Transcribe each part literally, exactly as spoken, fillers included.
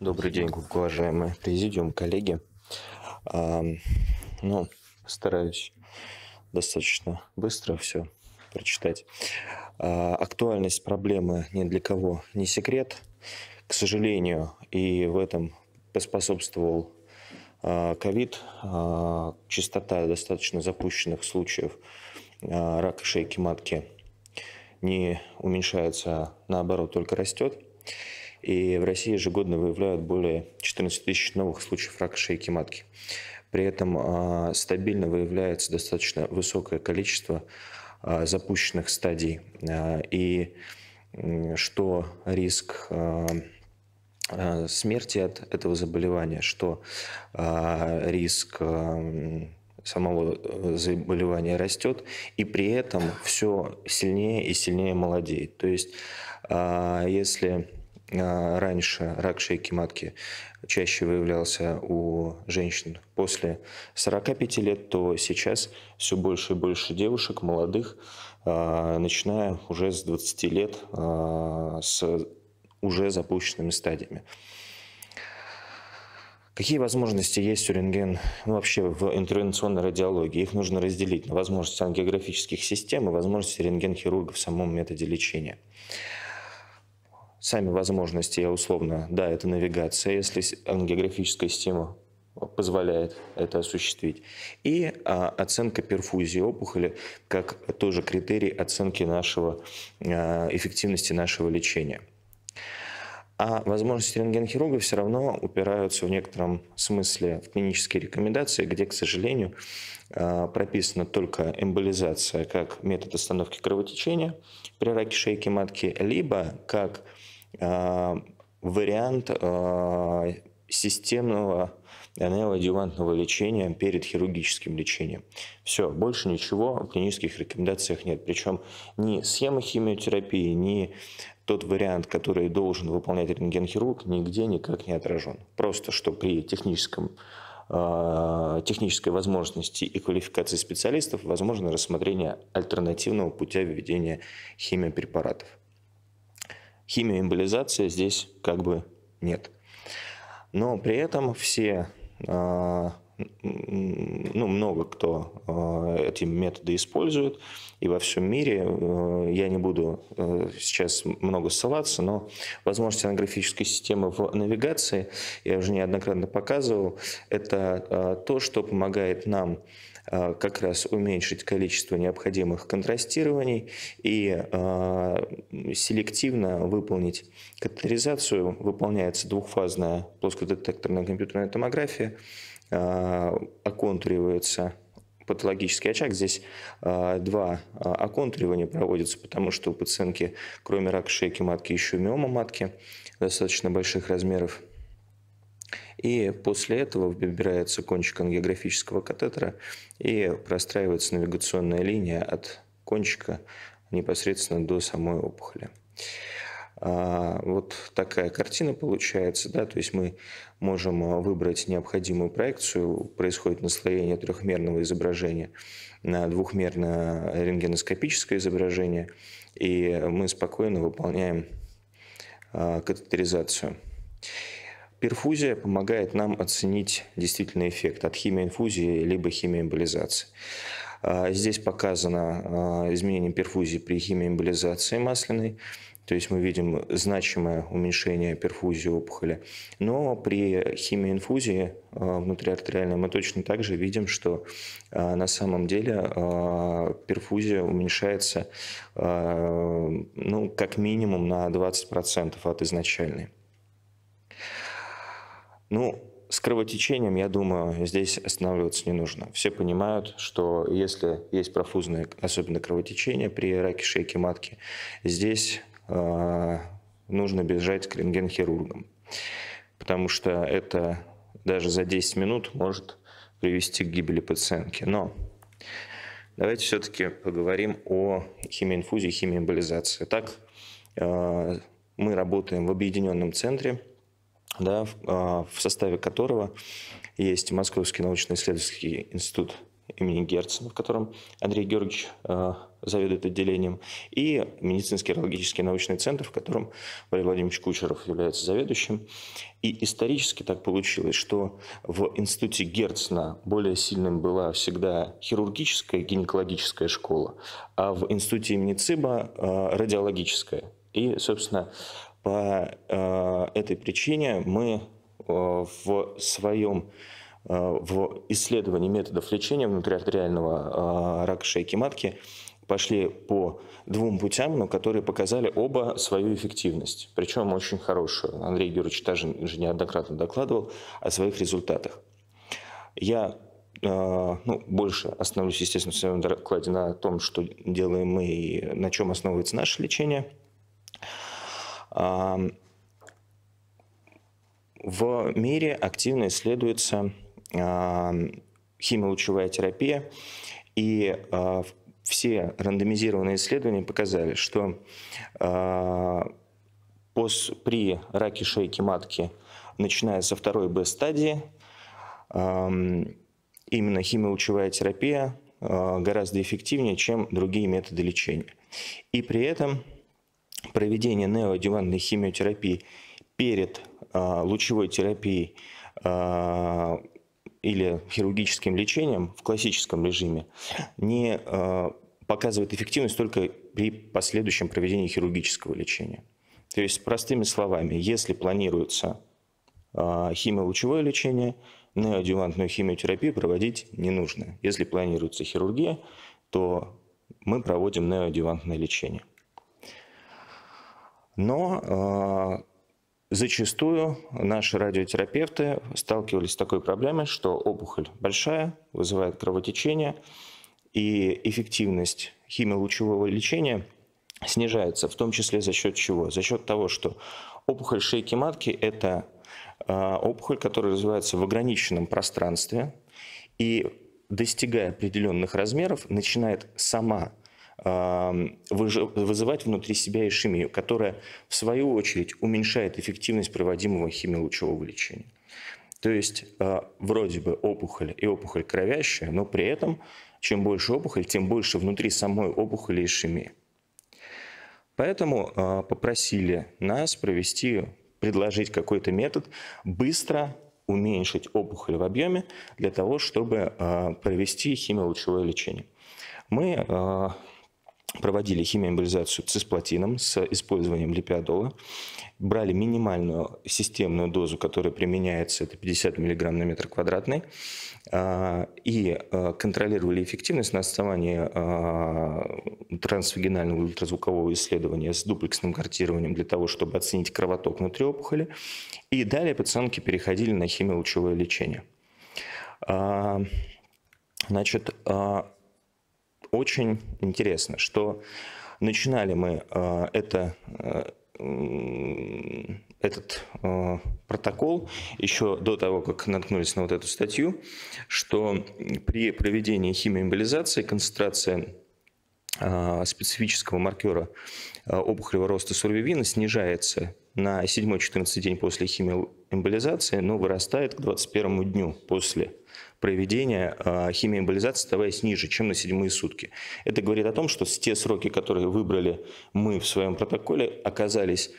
Добрый день, уважаемый президиум, коллеги. А, ну, стараюсь достаточно быстро все прочитать. А, актуальность проблемы ни для кого не секрет, к сожалению, и в этом поспособствовал ковид. А, а, частота достаточно запущенных случаев а, рака шейки матки не уменьшается, наоборот, только растет. И в России ежегодно выявляют более четырнадцати тысяч новых случаев рака шейки матки. При этом а, стабильно выявляется достаточно высокое количество а, запущенных стадий. А, и что риск а, а, смерти от этого заболевания, что а, риск... А, самого заболевания растет, и при этом все сильнее и сильнее молодеет. То есть, если раньше рак шейки матки чаще выявлялся у женщин после сорока пяти лет, то сейчас все больше и больше девушек, молодых, начиная уже с двадцати лет, с уже запущенными стадиями. Какие возможности есть у рентген, ну, вообще в интервенционной радиологии? Их нужно разделить на возможности ангиографических систем и возможности рентген-хирурга в самом методе лечения. Сами возможности, я условно, да, это навигация, если ангиографическая система позволяет это осуществить. И а, оценка перфузии опухоли, как тоже критерий оценки нашего, а, эффективности нашего лечения. А возможности рентген-хирурга все равно упираются в некотором смысле в клинические рекомендации, где, к сожалению, прописана только эмболизация как метод остановки кровотечения при раке шейки матки, либо как вариант системного неоадъювантного лечения перед хирургическим лечением. Все, больше ничего в клинических рекомендациях нет. Причем ни схема химиотерапии, ни тот вариант, который должен выполнять рентген-хирург, нигде никак не отражен. Просто что при техническом, э, технической возможности и квалификации специалистов возможно рассмотрение альтернативного путя введения химиопрепаратов. Химиоэмболизация здесь как бы нет. Но при этом все, э, ну, много кто э, эти методы использует, и во всем мире, э, я не буду э, сейчас много ссылаться, но возможность ангиографической системы в навигации, я уже неоднократно показывал, это э, то, что помогает нам э, как раз уменьшить количество необходимых контрастирований и э, селективно выполнить катетеризацию. Выполняется двухфазная плоскодетекторная компьютерная томография, оконтуривается патологический очаг. Здесь два оконтуривания проводятся, потому что у пациентки, кроме рака шейки матки, еще миома матки достаточно больших размеров. И после этого выбирается кончик ангиографического катетера и простраивается навигационная линия от кончика непосредственно до самой опухоли. Вот такая картина получается, да, то есть мы можем выбрать необходимую проекцию, происходит наслоение трехмерного изображения на двухмерное рентгеноскопическое изображение, и мы спокойно выполняем катетеризацию. Перфузия помогает нам оценить действительный эффект от химиоинфузии либо химиоэмболизации. Здесь показано изменение перфузии при химиоэмболизации масляной. То есть мы видим значимое уменьшение перфузии опухоли. Но при химиоинфузии внутриартериальной мы точно также видим, что на самом деле перфузия уменьшается, ну, как минимум на двадцать процентов от изначальной. Ну, с кровотечением, я думаю, здесь останавливаться не нужно. Все понимают, что если есть профузное, особенно кровотечение при раке шейки матки, здесь нужно бежать к рентген-хирургам, потому что это даже за десять минут может привести к гибели пациентки. Но давайте все-таки поговорим о химиоинфузии, химиоэмболизации. Так, мы работаем в объединенном центре, да, в составе которого есть Московский научно-исследовательский институт имени Герцена, в котором Андрей Георгиевич э, заведует отделением, и медицинский радиологический научный центр, в котором Валерий Владимирович Кучеров является заведующим. И исторически так получилось, что в институте Герцена более сильным была всегда хирургическая, гинекологическая школа, а в институте имени Цыба э, радиологическая. И, собственно, по э, этой причине мы э, в своем в исследовании методов лечения внутриартериального рака шейки матки пошли по двум путям, но которые показали оба свою эффективность, причем очень хорошую. Андрей Георгиевич даже неоднократно докладывал о своих результатах. Я ну, больше остановлюсь, естественно, в своем докладе на том, что делаем мы и на чем основывается наше лечение. В мире активно исследуется химиолучевая терапия, и все рандомизированные исследования показали, что при раке шейки матки, начиная со второй Б-стадии, именно химиолучевая терапия гораздо эффективнее, чем другие методы лечения. И при этом проведение неоадъювантной химиотерапии перед лучевой терапией или хирургическим лечением в классическом режиме не показывает эффективность только при последующем проведении хирургического лечения. То есть, простыми словами, если планируется химиолучевое лечение, неоадъювантную химиотерапию проводить не нужно. Если планируется хирургия, то мы проводим неоадъювантное лечение. Но зачастую наши радиотерапевты сталкивались с такой проблемой, что опухоль большая, вызывает кровотечение, и эффективность химиолучевого лечения снижается, в том числе за счет чего? За счет того, что опухоль шейки матки – это опухоль, которая развивается в ограниченном пространстве и, достигая определенных размеров, начинает сама вызывать внутри себя ишемию, которая, в свою очередь, уменьшает эффективность проводимого химиолучевого лечения. То есть, вроде бы опухоль и опухоль кровящая, но при этом, чем больше опухоль, тем больше внутри самой опухоли ишемии. Поэтому попросили нас провести, предложить какой-то метод быстро уменьшить опухоль в объеме для того, чтобы провести химиолучевое лечение. Мы проводили химиоэмболизацию цисплатином с использованием липиодола, брали минимальную системную дозу, которая применяется, это пятьдесят миллиграмм на метр квадратный, и контролировали эффективность на основании трансвагинального ультразвукового исследования с дуплексным картированием для того, чтобы оценить кровоток внутри опухоли, и далее пациентки переходили на химиолучевое лечение. Значит, очень интересно, что начинали мы это, этот протокол еще до того, как наткнулись на вот эту статью, что при проведении химиоэмболизации концентрация специфического маркера опухолевого роста сурвивина снижается на седьмой-четырнадцатый день после химиоэмболизации, но вырастает к двадцать первому дню после проведения химиоэмболизации, оставаясь ниже, чем на седьмые сутки. Это говорит о том, что те сроки, которые выбрали мы в своем протоколе, оказались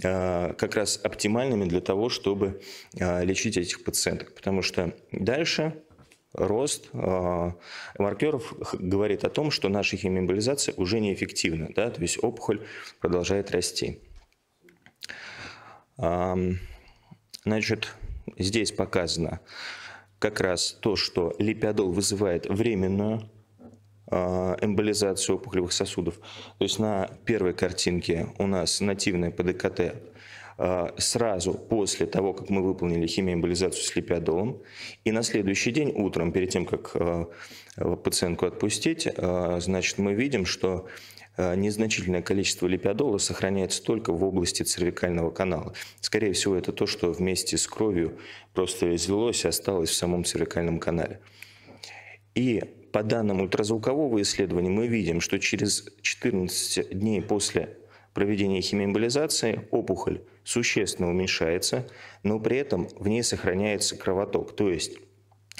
как раз оптимальными для того, чтобы лечить этих пациенток, потому что дальше рост маркеров говорит о том, что наша химиоэмболизация уже неэффективна, да? То есть опухоль продолжает расти. Значит, здесь показано как раз то, что липиодол вызывает временную эмболизацию опухолевых сосудов. То есть на первой картинке у нас нативная П Д К Т сразу после того, как мы выполнили химиоэмболизацию с липиодолом. И на следующий день утром, перед тем, как пациентку отпустить, значит, мы видим, что незначительное количество липиодола сохраняется только в области цервикального канала. Скорее всего, это то, что вместе с кровью просто излилось и осталось в самом цервикальном канале. И по данным ультразвукового исследования мы видим, что через четырнадцать дней после проведения химиоэмболизации опухоль существенно уменьшается, но при этом в ней сохраняется кровоток. То есть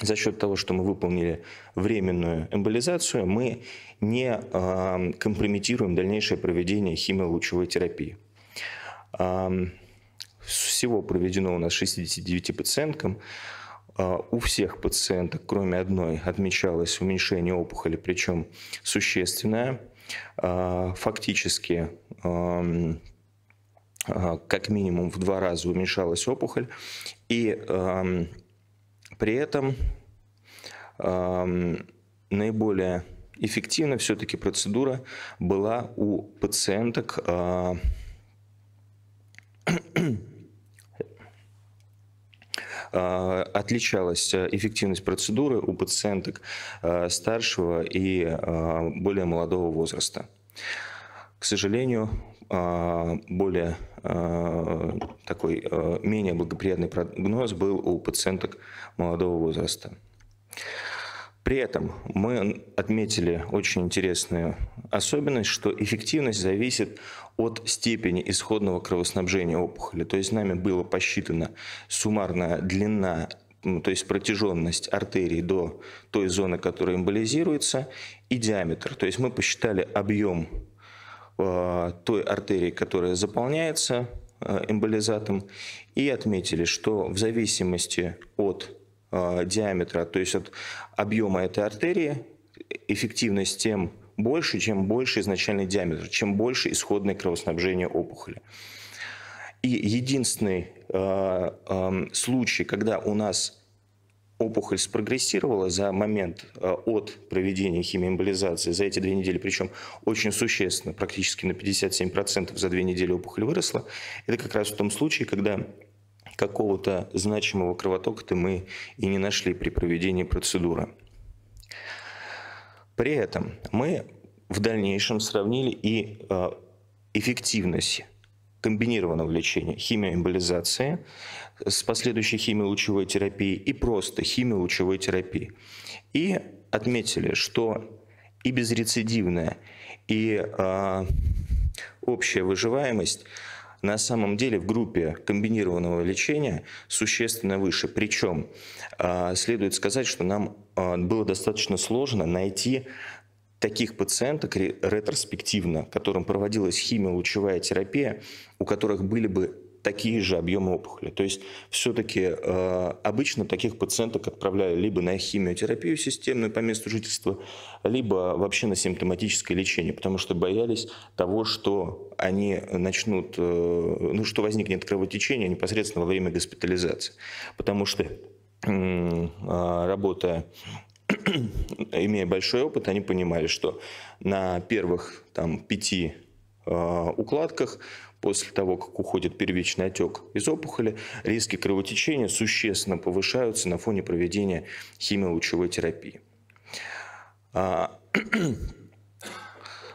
За счет того, что мы выполнили временную эмболизацию, мы не э, компрометируем дальнейшее проведение химиолучевой терапии. Э, всего проведено у нас шестидесяти девяти пациенткам. Э, у всех пациенток, кроме одной, отмечалось уменьшение опухоли, причем существенное. Э, фактически, э, э, как минимум в два раза уменьшалась опухоль. И... Э, При этом э, наиболее эффективна все-таки процедура была у пациенток, э, э, отличалась эффективность процедуры у пациенток э, старшего и э, более молодого возраста. К сожалению, более такой менее благоприятный прогноз был у пациенток молодого возраста. При этом мы отметили очень интересную особенность, что эффективность зависит от степени исходного кровоснабжения опухоли. То есть нами было посчитана суммарная длина, то есть протяженность артерии до той зоны, которая эмболизируется, и диаметр. То есть мы посчитали объем той артерии, которая заполняется эмболизатом, и отметили, что в зависимости от диаметра, то есть от объема этой артерии, эффективность тем больше, чем больше изначальный диаметр, чем больше исходное кровоснабжение опухоли. И единственный случай, когда у нас опухоль спрогрессировала за момент от проведения химиоэмболизации за эти две недели, причем очень существенно, практически на пятьдесят семь процентов за две недели опухоль выросла. Это как раз в том случае, когда какого-то значимого кровотока-то мы и не нашли при проведении процедуры. При этом мы в дальнейшем сравнили и эффективность комбинированного лечения химиоэмболизации с последующей химиолучевой терапией и просто химиолучевой терапией. И отметили, что и безрецидивная, и э, общая выживаемость на самом деле в группе комбинированного лечения существенно выше. Причем э, следует сказать, что нам э, было достаточно сложно найти таких пациенток ретроспективно, которым проводилась химиолучевая терапия, у которых были бы такие же объемы опухоли. То есть все-таки э, обычно таких пациенток отправляли либо на химиотерапию системную по месту жительства, либо вообще на симптоматическое лечение, потому что боялись того, что они начнут, э, ну, что возникнет кровотечение непосредственно во время госпитализации. Потому что э, работая, имея большой опыт, они понимали, что на первых там, пяти э, укладках после того, как уходит первичный отек из опухоли, риски кровотечения существенно повышаются на фоне проведения химиолучевой терапии.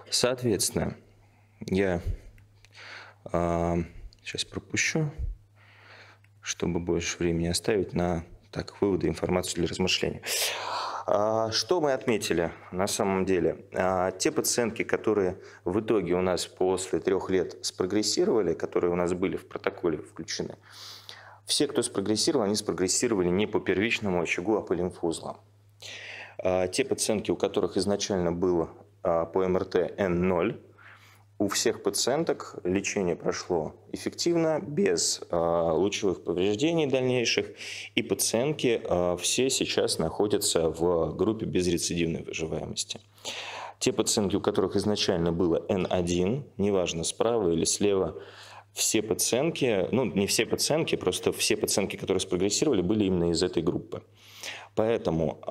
Соответственно, я э, сейчас пропущу, чтобы больше времени оставить на так, выводы, информацию для размышления. Что мы отметили на самом деле? Те пациентки, которые в итоге у нас после трех лет спрогрессировали, которые у нас были в протоколе включены, все, кто спрогрессировал, они спрогрессировали не по первичному очагу, а по лимфоузлам. Те пациентки, у которых изначально было по МРТ Н ноль, у всех пациенток лечение прошло эффективно, без лучевых повреждений дальнейших, и пациентки все сейчас находятся в группе безрецидивной выживаемости. Те пациентки, у которых изначально было Н один, неважно, справа или слева, все пациентки, ну не все пациентки, просто все пациентки, которые спрогрессировали, были именно из этой группы. Поэтому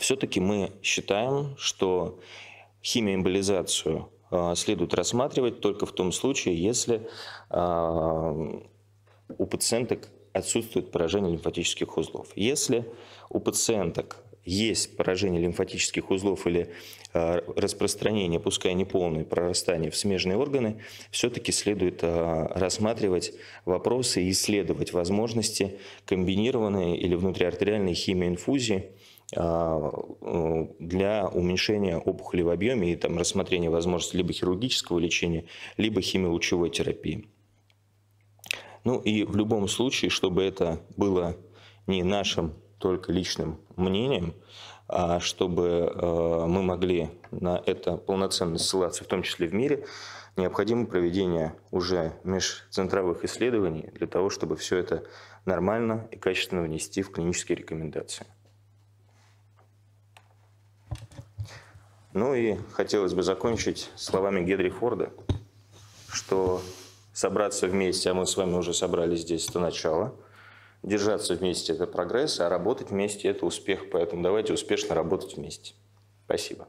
все-таки мы считаем, что химиоэмболизацию следует рассматривать только в том случае, если у пациенток отсутствует поражение лимфатических узлов. Если у пациенток есть поражение лимфатических узлов или распространение, пускай неполное, прорастание в смежные органы, все-таки следует рассматривать вопросы и исследовать возможности комбинированной или внутриартериальной химиоинфузии для уменьшения опухоли в объеме и там, рассмотрения возможности либо хирургического лечения, либо химиолучевой терапии. Ну и в любом случае, чтобы это было не нашим только личным мнением, чтобы мы могли на это полноценно ссылаться, в том числе в мире, необходимо проведение уже межцентровых исследований для того, чтобы все это нормально и качественно внести в клинические рекомендации. Ну и хотелось бы закончить словами Гедри Форда, что собраться вместе, а мы с вами уже собрались здесь, это начало, держаться вместе – это прогресс, а работать вместе – это успех. Поэтому давайте успешно работать вместе. Спасибо.